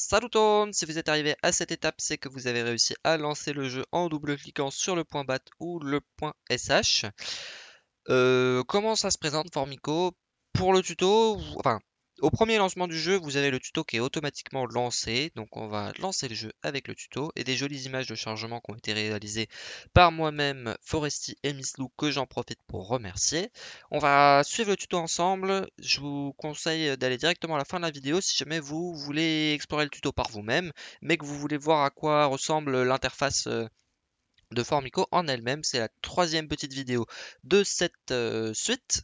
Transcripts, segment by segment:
Salut tout le monde! Si vous êtes arrivé à cette étape, c'est que vous avez réussi à lancer le jeu en double-cliquant sur le point bat ou le point SH. Comment ça se présente Formico? Pour le tuto, au premier lancement du jeu, vous avez le tuto qui est automatiquement lancé. Donc on va lancer le jeu avec le tuto et des jolies images de chargement qui ont été réalisées par moi-même, Foresty et Miss Lou, que j'en profite pour remercier. On va suivre le tuto ensemble. Je vous conseille d'aller directement à la fin de la vidéo si jamais vous voulez explorer le tuto par vous-même, mais que vous voulez voir à quoi ressemble l'interface de Formico en elle-même. C'est la troisième petite vidéo de cette suite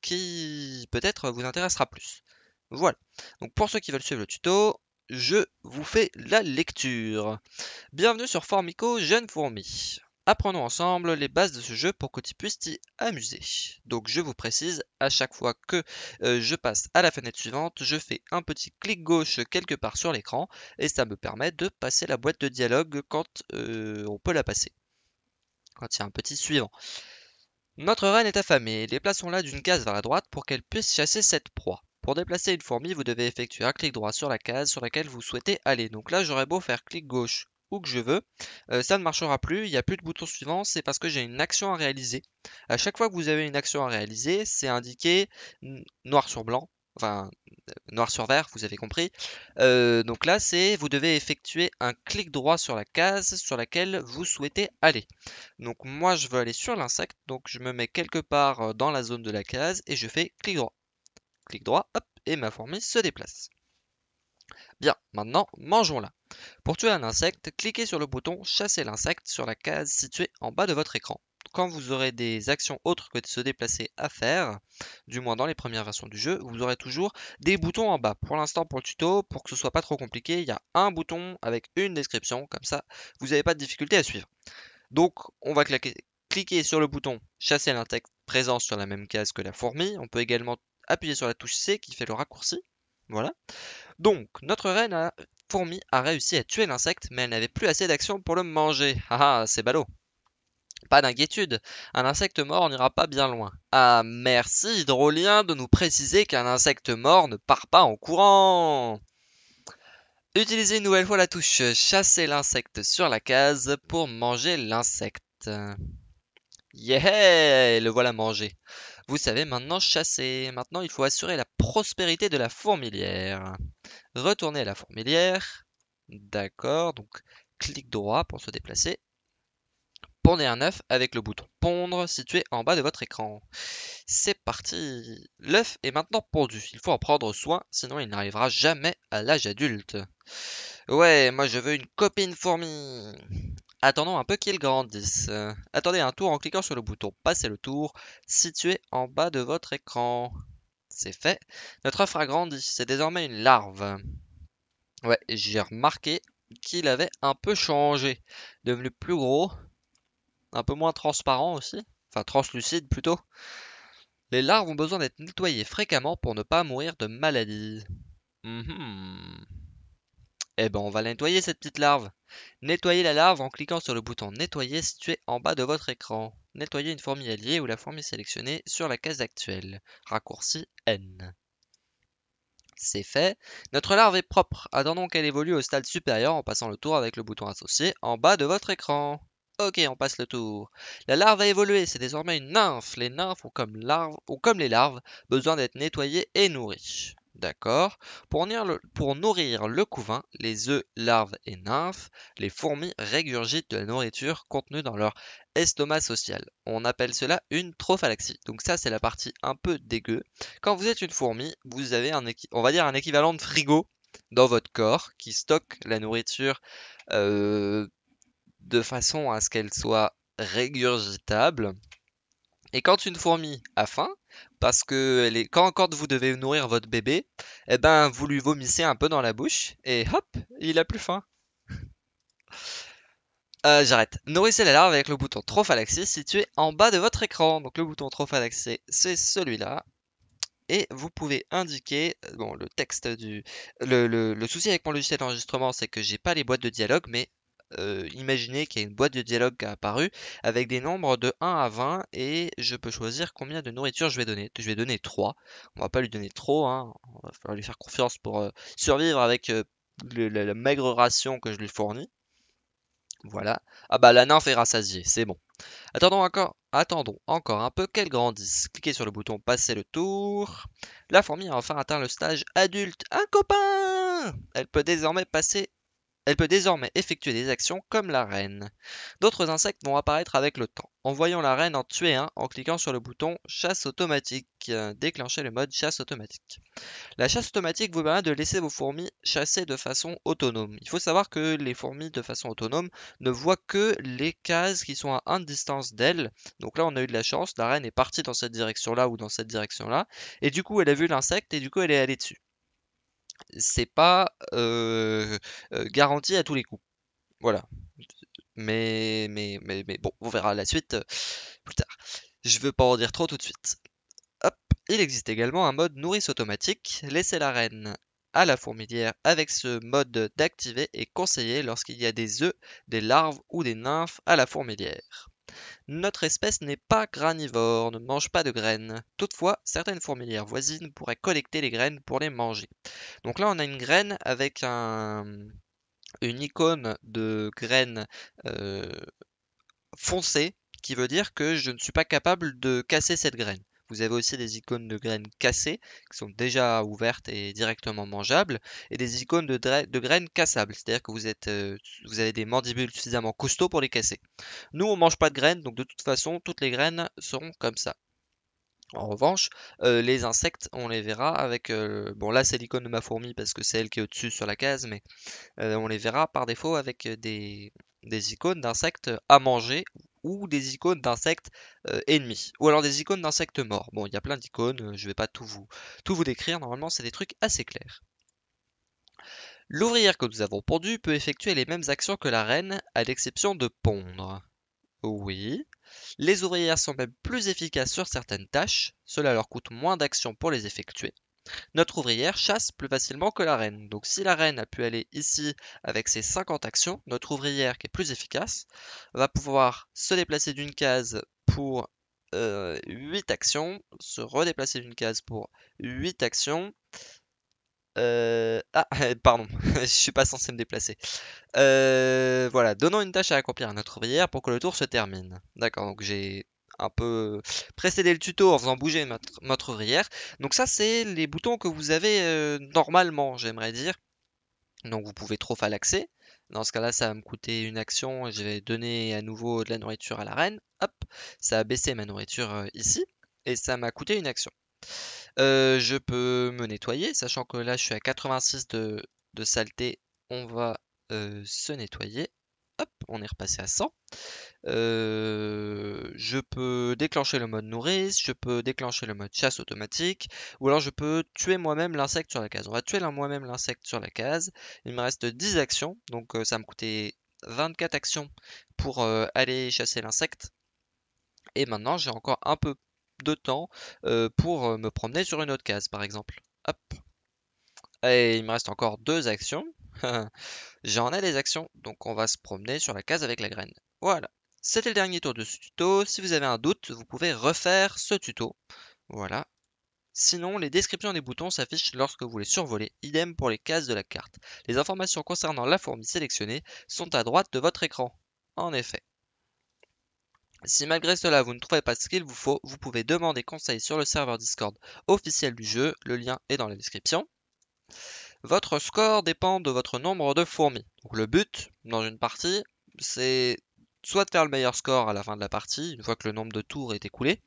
qui peut-être vous intéressera plus. Voilà. Donc pour ceux qui veulent suivre le tuto, je vous fais la lecture. Bienvenue sur Formico, jeune fourmi. Apprenons ensemble les bases de ce jeu pour que tu puisses t'y amuser. Donc je vous précise, à chaque fois que je passe à la fenêtre suivante, je fais un petit clic gauche quelque part sur l'écran et ça me permet de passer la boîte de dialogue quand on peut la passer. Quand il y a un petit suivant. Notre reine est affamée, les plaçons-la d'une case vers la droite pour qu'elle puisse chasser cette proie. Pour déplacer une fourmi, vous devez effectuer un clic droit sur la case sur laquelle vous souhaitez aller. Donc là, j'aurais beau faire clic gauche où que je veux, ça ne marchera plus, il n'y a plus de bouton suivant, c'est parce que j'ai une action à réaliser. À chaque fois que vous avez une action à réaliser, c'est indiqué noir sur blanc, noir sur vert, vous avez compris. Donc là, c'est vous devez effectuer un clic droit sur la case sur laquelle vous souhaitez aller. Donc moi, je veux aller sur l'insecte, donc je me mets quelque part dans la zone de la case et je fais clic droit. Clic droit, hop, et ma fourmi se déplace. Bien, maintenant, mangeons-la. Pour tuer un insecte, cliquez sur le bouton « Chasser l'insecte » sur la case située en bas de votre écran. Quand vous aurez des actions autres que de se déplacer à faire, du moins dans les premières versions du jeu, vous aurez toujours des boutons en bas. Pour l'instant, pour le tuto, pour que ce soit pas trop compliqué, il y a un bouton avec une description, comme ça, vous n'avez pas de difficulté à suivre. Donc, on va cliquer sur le bouton « Chasser l'insecte » présent sur la même case que la fourmi. On peut également appuyez sur la touche C qui fait le raccourci. Voilà. Donc, notre fourmi a réussi à tuer l'insecte, mais elle n'avait plus assez d'action pour le manger. Ah, c'est ballot. Pas d'inquiétude, un insecte mort n'ira pas bien loin. Ah, merci hydrolien de nous préciser qu'un insecte mort ne part pas en courant. Utilisez une nouvelle fois la touche Chasser l'insecte sur la case pour manger l'insecte. Yeah, le voilà mangé. Vous savez maintenant chasser. Maintenant, il faut assurer la prospérité de la fourmilière. Retournez à la fourmilière. D'accord, donc clic droit pour se déplacer. Pondez un œuf avec le bouton pondre situé en bas de votre écran. C'est parti. L'œuf est maintenant pondu. Il faut en prendre soin, sinon il n'arrivera jamais à l'âge adulte. Ouais, moi je veux une copine fourmi. Attendons un peu qu'il grandisse. Attendez un tour en cliquant sur le bouton « Passer le tour » situé en bas de votre écran. C'est fait. Notre œuf a grandi. C'est désormais une larve. Ouais, j'ai remarqué qu'il avait un peu changé. Devenu plus gros. Un peu moins transparent aussi. Enfin, translucide plutôt. Les larves ont besoin d'être nettoyées fréquemment pour ne pas mourir de maladie. Eh ben, on va la nettoyer cette petite larve. Nettoyez la larve en cliquant sur le bouton nettoyer situé en bas de votre écran. Nettoyez une fourmi alliée ou la fourmi sélectionnée sur la case actuelle. Raccourci N. C'est fait. Notre larve est propre. Attendons qu'elle évolue au stade supérieur en passant le tour avec le bouton associé en bas de votre écran. Ok, on passe le tour. La larve a évolué, c'est désormais une nymphe. Les nymphes ont comme les larves besoin d'être nettoyées et nourries. D'accord. Pour nourrir le couvain, les œufs, larves et nymphes, les fourmis régurgitent de la nourriture contenue dans leur estomac social. On appelle cela une trophalaxie. Donc ça, c'est la partie un peu dégueu. Quand vous êtes une fourmi, vous avez un équivalent de frigo dans votre corps qui stocke la nourriture de façon à ce qu'elle soit régurgitable. Et quand une fourmi a faim, parce que quand vous devez nourrir votre bébé, eh ben vous lui vomissez un peu dans la bouche et hop, il a plus faim. J'arrête. Nourrissez la larve avec le bouton trophalaxie situé en bas de votre écran. Donc le bouton trophalaxie, c'est celui-là. Et vous pouvez indiquer, bon, le texte du... Le souci avec mon logiciel d'enregistrement, c'est que j'ai pas les boîtes de dialogue, mais... imaginez qu'il y a une boîte de dialogue qui a apparu avec des nombres de 1 à 20 et je peux choisir combien de nourriture je vais donner. Je vais donner 3. On va pas lui donner trop, hein. On va falloir lui faire confiance pour survivre avec la maigre ration que je lui fournis. Voilà. Ah bah la nymphe est rassasiée, c'est bon. Attendons encore un peu qu'elle grandisse. Cliquez sur le bouton passer le tour. La fourmi a enfin atteint le stage adulte. Un copain! Elle peut désormais effectuer des actions comme la reine. D'autres insectes vont apparaître avec le temps. En voyant la reine en tuer un, en cliquant sur le bouton chasse automatique, déclenchez le mode chasse automatique. La chasse automatique vous permet de laisser vos fourmis chasser de façon autonome. Il faut savoir que les fourmis de façon autonome ne voient que les cases qui sont à 1 de distance d'elles. Donc là on a eu de la chance, la reine est partie dans cette direction-là ou dans cette direction-là. Et du coup elle a vu l'insecte et du coup elle est allée dessus. C'est pas garanti à tous les coups. Voilà. Mais bon, on verra la suite plus tard. Je veux pas en dire trop tout de suite. Hop. Il existe également un mode nourrice automatique. Laissez la reine à la fourmilière avec ce mode d'activer est conseillé lorsqu'il y a des œufs, des larves ou des nymphes à la fourmilière. Notre espèce n'est pas granivore, ne mange pas de graines. Toutefois, certaines fourmilières voisines pourraient collecter les graines pour les manger. Donc là, on a une graine avec une icône de graine foncée, qui veut dire que je ne suis pas capable de casser cette graine. Vous avez aussi des icônes de graines cassées, qui sont déjà ouvertes et directement mangeables, et des icônes de graines cassables, c'est-à-dire que vous avez des mandibules suffisamment costauds pour les casser. Nous, on ne mange pas de graines, donc de toute façon, toutes les graines seront comme ça. En revanche, les insectes, on les verra avec... bon, là, c'est l'icône de ma fourmi, parce que c'est elle qui est au-dessus sur la case, mais on les verra par défaut avec des icônes d'insectes à manger, ou des icônes d'insectes ennemis, ou alors des icônes d'insectes morts. Bon, il y a plein d'icônes, je ne vais pas tout vous décrire, normalement c'est des trucs assez clairs. L'ouvrière que nous avons pondue peut effectuer les mêmes actions que la reine, à l'exception de pondre. Oui. Les ouvrières sont même plus efficaces sur certaines tâches, cela leur coûte moins d'actions pour les effectuer. Notre ouvrière chasse plus facilement que la reine. Donc si la reine a pu aller ici avec ses 50 actions, notre ouvrière qui est plus efficace va pouvoir se déplacer d'une case pour 8 actions, se redéplacer d'une case pour 8 actions. Ah, pardon, je suis pas censé me déplacer. Voilà, donnons une tâche à accomplir à notre ouvrière pour que le tour se termine. D'accord, donc j'ai... un peu précéder le tuto en faisant bouger notre ouvrière. Donc ça c'est les boutons que vous avez normalement, j'aimerais dire. Donc vous pouvez trop falaxer. Dans ce cas là ça va me coûter une action. Je vais donner à nouveau de la nourriture à la reine. Hop, ça a baissé ma nourriture ici. Et ça m'a coûté une action. Je peux me nettoyer. Sachant que là je suis à 86 de saleté. On va se nettoyer. Hop, on est repassé à 100. Je peux déclencher le mode nourrice, je peux déclencher le mode chasse automatique, ou alors je peux tuer moi-même l'insecte sur la case. On va tuer moi-même l'insecte sur la case. Il me reste 10 actions, donc ça me coûtait 24 actions pour aller chasser l'insecte. Et maintenant, j'ai encore un peu de temps pour me promener sur une autre case, par exemple. Hop. Et il me reste encore 2 actions. J'en ai des actions, donc on va se promener sur la case avec la graine. Voilà, c'était le dernier tour de ce tuto. Si vous avez un doute, vous pouvez refaire ce tuto. Voilà. Sinon, les descriptions des boutons s'affichent lorsque vous les survolez, idem pour les cases de la carte. Les informations concernant la fourmi sélectionnée sont à droite de votre écran. En effet. Si malgré cela vous ne trouvez pas ce qu'il vous faut, vous pouvez demander conseil sur le serveur Discord officiel du jeu. Le lien est dans la description. Votre score dépend de votre nombre de fourmis. Donc le but, dans une partie, c'est soit de faire le meilleur score à la fin de la partie, une fois que le nombre de tours est écoulé,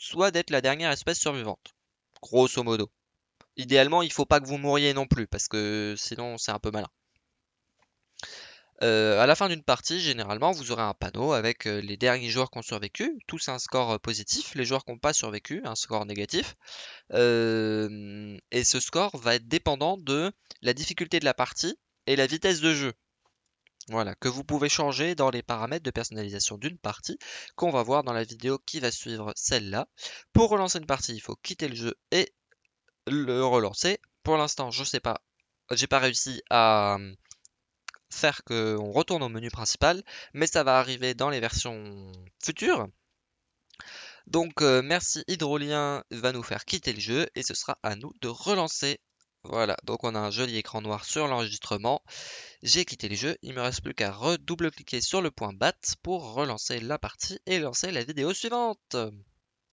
soit d'être la dernière espèce survivante, grosso modo. Idéalement, il ne faut pas que vous mouriez non plus, parce que sinon c'est un peu malin. À la fin d'une partie, généralement, vous aurez un panneau avec les derniers joueurs qui ont survécu, tous un score positif, les joueurs qui n'ont pas survécu, un score négatif. Et ce score va être dépendant de la difficulté de la partie et la vitesse de jeu. Voilà, que vous pouvez changer dans les paramètres de personnalisation d'une partie, qu'on va voir dans la vidéo qui va suivre celle-là. Pour relancer une partie, il faut quitter le jeu et le relancer. Pour l'instant, je ne sais pas, j'ai pas réussi à... faire qu'on retourne au menu principal, mais ça va arriver dans les versions futures. Donc merci, hydrolien va nous faire quitter le jeu et ce sera à nous de relancer Voilà, donc on a un joli écran noir sur l'enregistrement. J'ai quitté le jeu, il me reste plus qu'à redouble-cliquer sur le point BAT pour relancer la partie et lancer la vidéo suivante.